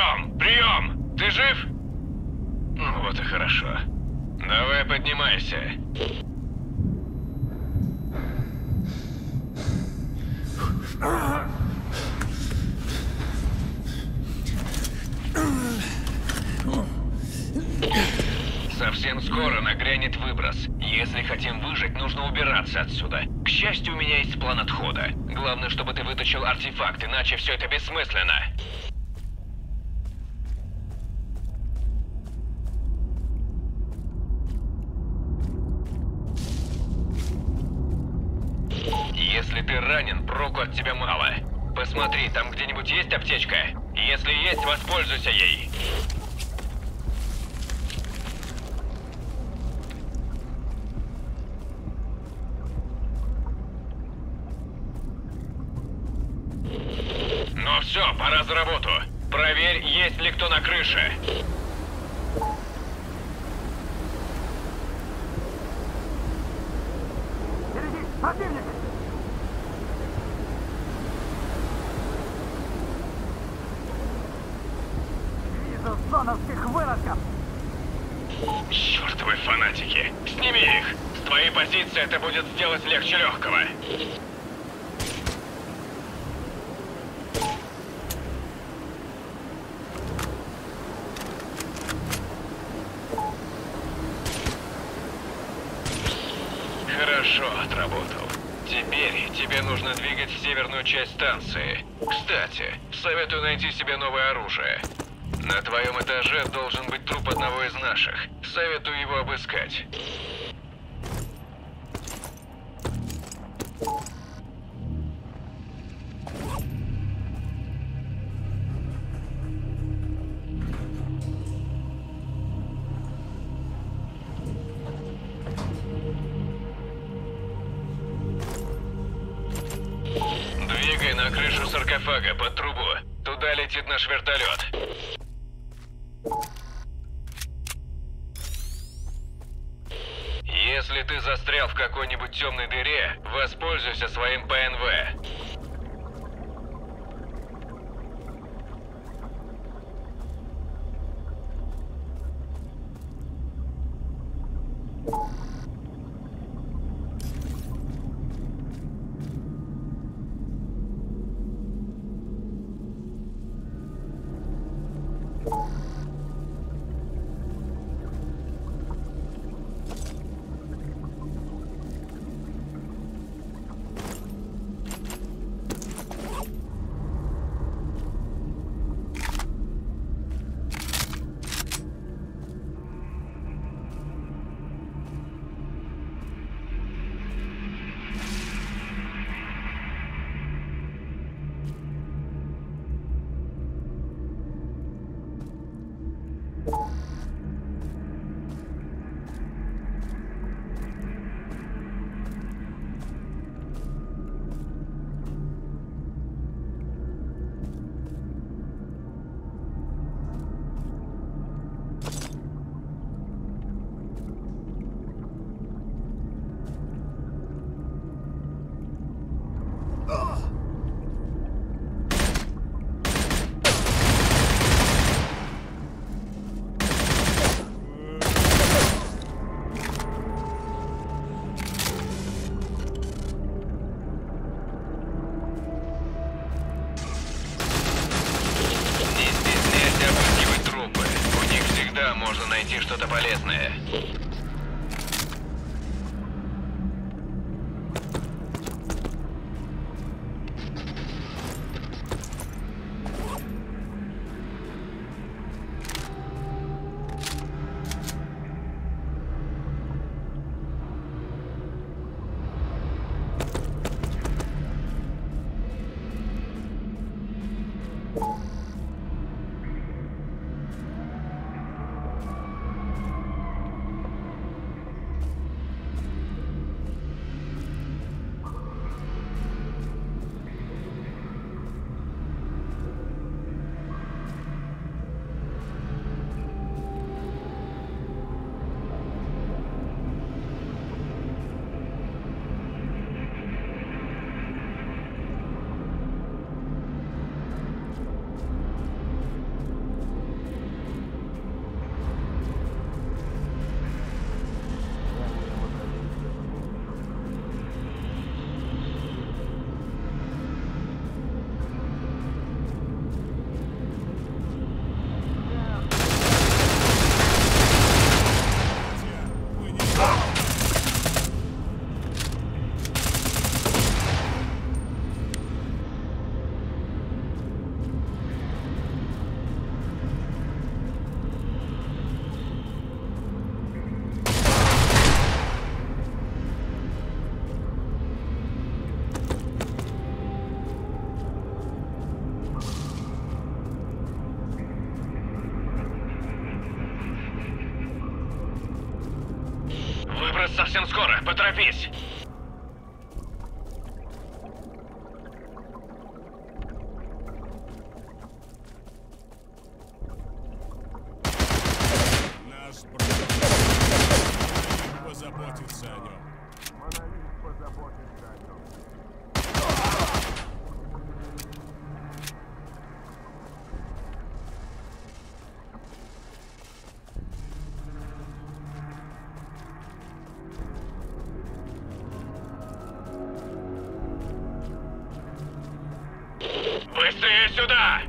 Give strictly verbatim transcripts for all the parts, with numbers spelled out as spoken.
Прием! Прием! Ты жив? Ну вот и хорошо. Давай поднимайся. Совсем скоро нагрянет выброс. Если хотим выжить, нужно убираться отсюда. К счастью, у меня есть план отхода. Главное, чтобы ты вытащил артефакт, иначе все это бессмысленно. Если ты ранен, проку от тебя мало. Посмотри, там где-нибудь есть аптечка? Если есть, воспользуйся ей. Ну все, пора за работу. Проверь, есть ли кто на крыше. Впереди противник! Вижу зоновских выродков! Чёртовы фанатики! Сними их! С твоей позиции это будет сделать легче легкого. Хорошо отработал. Теперь тебе нужно двигать в северную часть станции. Кстати, советую найти себе новое оружие. На твоем этаже должен быть труп одного из наших. Советую его обыскать. На крышу саркофага под трубу. Туда летит наш вертолет. Если ты застрял в какой-нибудь темной дыре, воспользуйся своим ПНВ. Можно найти что-то полезное. конец совсем скоро, поторопись! Быстрее сюда!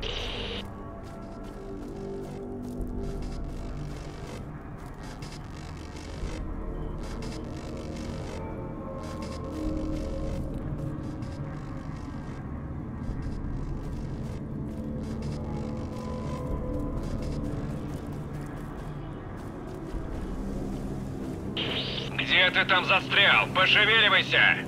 Где ты там застрял? Пошевеливайся!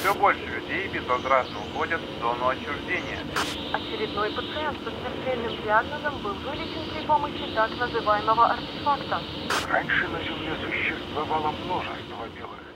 Все больше людей безвозвратно уходят в зону отчуждения. Очередной пациент со смертельным диагнозом был вылечен при помощи так называемого артефакта. Раньше на Земле существовало множество белых